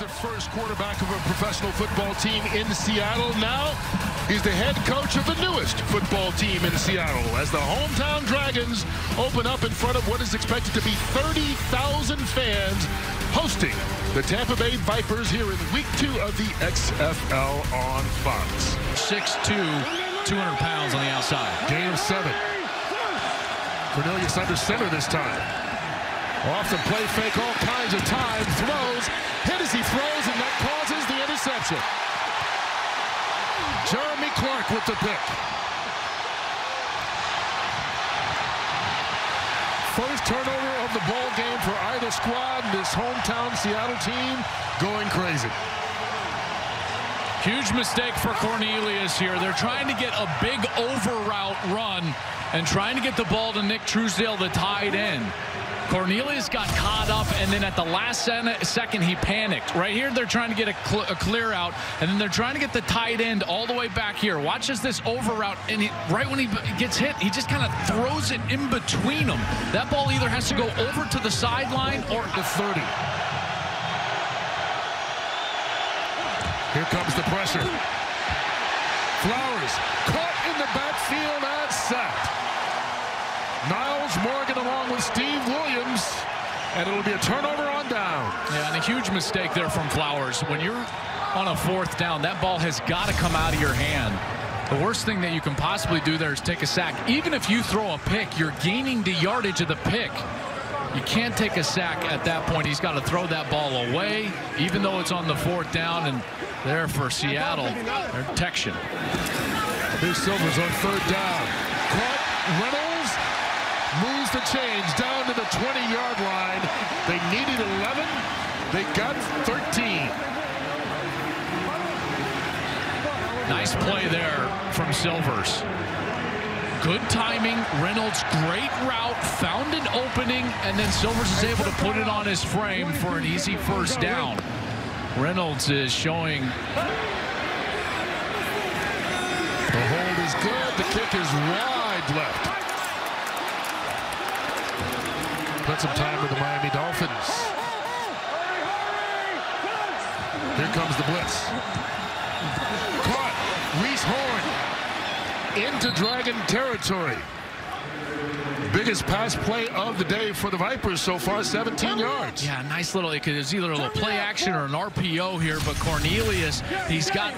the first quarterback of a professional football team in Seattle. Now he's the head coach of the newest football team in Seattle as the hometown Dragons open up in front of what is expected to be 30,000 fans hosting the Tampa Bay Vipers here in week 2 of the XFL on Fox. 6'2", 200 pounds on the outside. Game 7. Cornelius under center this time. Off the play fake all kinds of times, throws, hit as he throws, and that causes the interception. Jeremy Clark with the pick. First turnover of the ball game for either squad, and this hometown Seattle team going crazy. Huge mistake for Cornelius here. They're trying to get a big over route run and trying to get the ball to Nick Truesdale, the tight end. Cornelius got caught up, and then at the last second, he panicked. Right here, they're trying to get a clear out, and then they're trying to get the tight end all the way back here. Watch as this over route, and right when he gets hit, he just kind of throws it in between them. That ball either has to go over to the sideline or the 30. Here comes the pressure. Flowers caught in the backfield and sacked. Niles Morgan along with Steve Williams, and it'll be a turnover on down. Yeah, and a huge mistake there from Flowers. When you're on a 4th down, that ball has got to come out of your hand. The worst thing that you can possibly do there is take a sack. Even if you throw a pick, you're gaining the yardage of the pick. You can't take a sack at that point. He's got to throw that ball away, even though it's on the 4th down, and there for Seattle, their protection. Here's Silvers on 3rd down. Caught. Reynolds moves the chains down to the 20-yard line. They needed 11. They got 13. Nice play there from Silvers. Good timing. Reynolds, great route, found an opening, and then Silvers is able to put it on his frame for an easy first down. Reynolds is showing. The hold is good. The kick is wide left. Put some time with the Miami Dolphins. Here comes the blitz. Caught. Reece Horn into Dragon territory. Biggest pass play of the day for the Vipers so far, 17 yards. Yeah, nice little, it was either a little play action or an RPO here, but Cornelius, he's got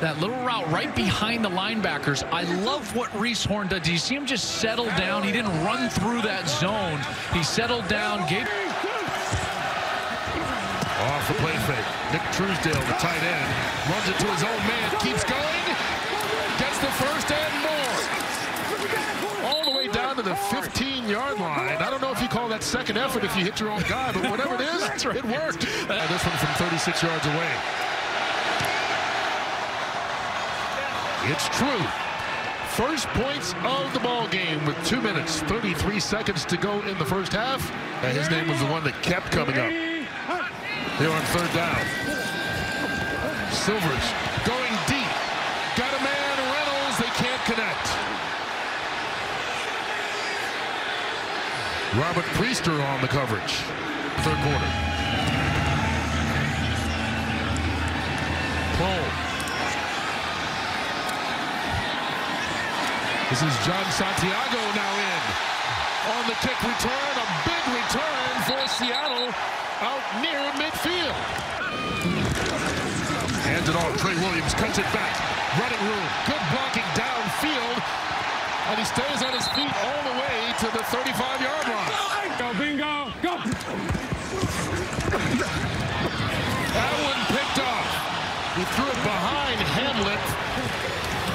that little route right behind the linebackers. I love what Reece Horn does. Do you see him just settle down? He didn't run through that zone. He settled down, gave... Off the play fake. Nick Truesdale, the tight end, runs it to his own man, keeps going, gets the first and more. All the way down to the 15-yard line. I don't know if you call that second effort if you hit your own guy, but whatever it is, that's right. It worked. This one from 36 yards away. It's true. First points of the ball game with 2 minutes, 33 seconds to go in the first half. And his name was the one that kept coming up. Here on 3rd down. Silvers going deep. Got a man, Reynolds. They can't connect. Robert Priester on the coverage. 3rd quarter. Pull. This is John Santiago now in. On the kick return, a big return for Seattle out near midfield. Hands it off, Trey Williams cuts it back. Running room, good blocking downfield. And he stays on his feet all the way to the 35-yard line. Go, bingo, go! That one picked off. He threw it behind Hamlet.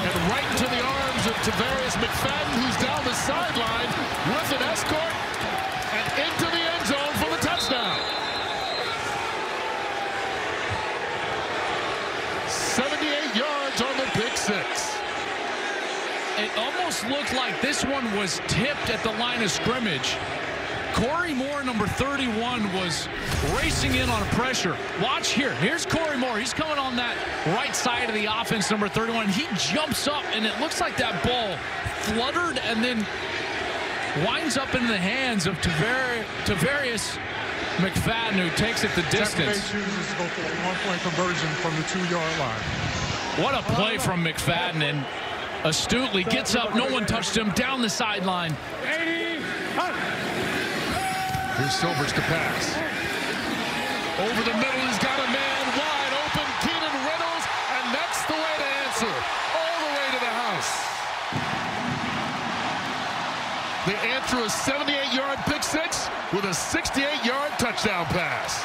And right into the arms of Tavarius McFadden, who's down the sideline with an escort and into the end zone for the touchdown. 78 yards on the pick six. It almost looked like this one was tipped at the line of scrimmage. Corey Moore, number 31, was racing in on pressure. Watch here. Here's Corey Moore. He's coming on that right side of the offense, number 31. He jumps up, and it looks like that ball fluttered and then winds up in the hands of Tavarius McFadden, who takes it the distance. Tampa Bay chooses to go for a one-point conversion from the 2-yard line. What a play from McFadden, and astutely gets up. No one touched him. Down the sideline. Here's Silvers to pass. Over the middle, he's got a man wide open, Keenan Reynolds, and that's the way to answer. All the way to the house. The answer is 78-yard pick six with a 68-yard touchdown pass.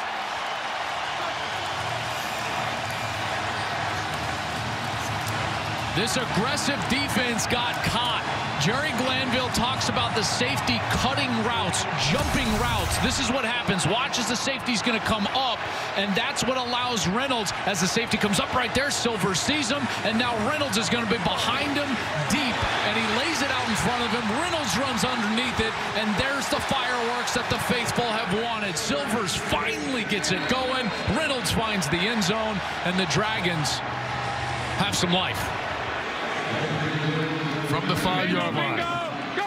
This aggressive defense got caught. Jerry Glanville talks about the safety cutting routes, jumping routes. This is what happens. Watch as the safety's going to come up, and that's what allows Reynolds. As the safety comes up right there, Silver sees him, and now Reynolds is going to be behind him deep, and he lays it out in front of him. Reynolds runs underneath it, and there's the fireworks that the faithful have wanted. Silvers finally gets it going. Reynolds finds the end zone, and the Dragons have some life. From the 5-yard line. Go.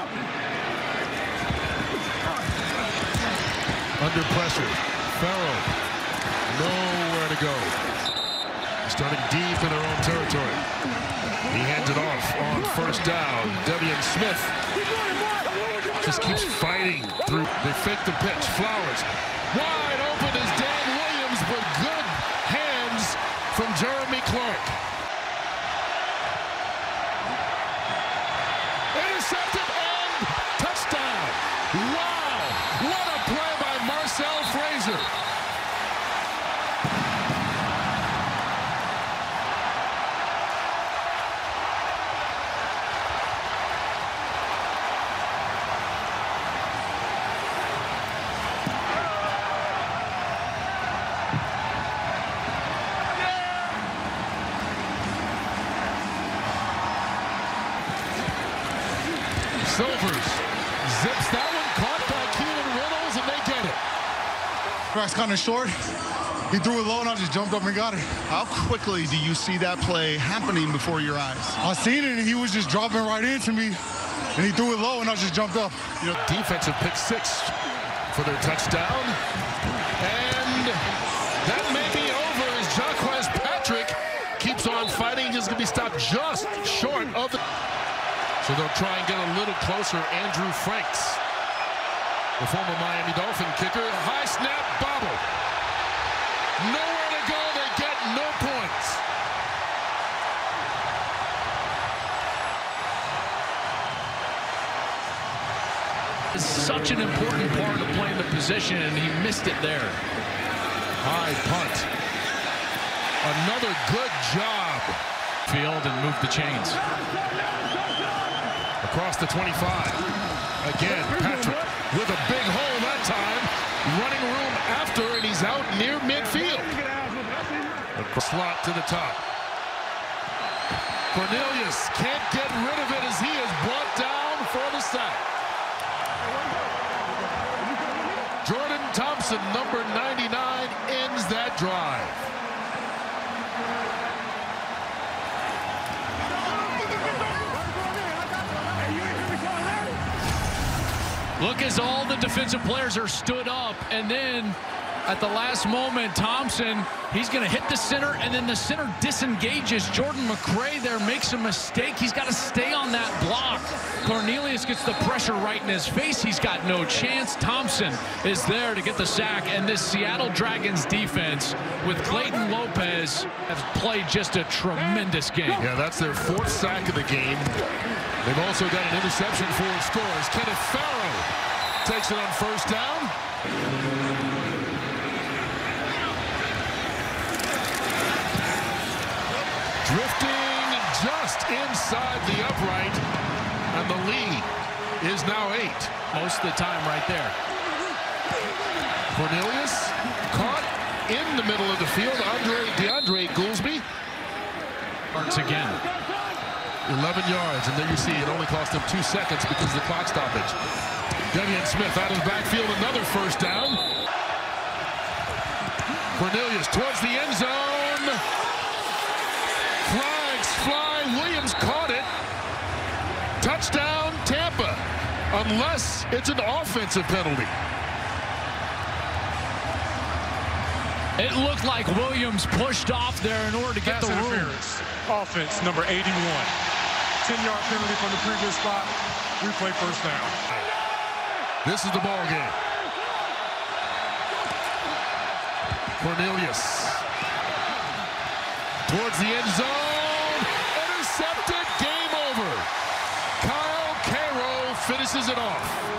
Under pressure. Farrow. Nowhere to go. Starting deep in their own territory. He hands it off on first down. Devian Smith just keeps fighting through. They fake the pitch. Flowers. Wide open is Dan Williams, with good hands from Jeremy Clark. Intercepted and touchdown. Wow, what a play by Marcel Fraser. Silvers zips that one, caught by Keenan Reynolds, and they get it. Crack's kind of short. He threw it low, and I just jumped up and got it. How quickly do you see that play happening before your eyes? I seen it, and he was just dropping right into me, and he threw it low, and I just jumped up. You know, defensive pick six for their touchdown, and that may be over as Jaquess Patrick keeps on fighting. He's going to be stopped just short of the... So they'll try and get a little closer. Andrew Franks, the former Miami Dolphin kicker. High snap, bobble. Nowhere to go. They get no points. It's such an important part of playing the position, and he missed it there. High punt. Another good job. Field and move the chains. Across the 25. Again, Patrick with a big hole that time. Running room after, and he's out near midfield. Slot to the top. Cornelius can't get rid of it as he is brought down for the sack. Jordan Thompson, number 99, ends that drive. Look as all the defensive players are stood up, and then at the last moment, Thompson, he's going to hit the center, and then the center disengages. Jordan McRae there makes a mistake. He's got to stay on that block. Cornelius gets the pressure right in his face. He's got no chance. Thompson is there to get the sack, and this Seattle Dragons defense with Clayton Lopez have played just a tremendous game. Yeah, that's their fourth sack of the game. They've also got an interception for scores. Kenneth Farrow takes it on first down. Drifting just inside the upright, and the lead is now 8. Most of the time right there. Cornelius caught in the middle of the field. DeAndre Goolsby. Marks again. 11 yards, and there you see it only cost him 2 seconds because of the clock stoppage. Devian Smith out of the backfield, another first down. Cornelius towards the end zone. Flags fly. Williams caught it. Touchdown Tampa, unless it's an offensive penalty. It looked like Williams pushed off there in order to get the room. Offense number 81. 10-yard penalty from the previous spot. Replay first down. This is the ball game. Cornelius towards the end zone. Intercepted. Game over. Kyle Caro finishes it off.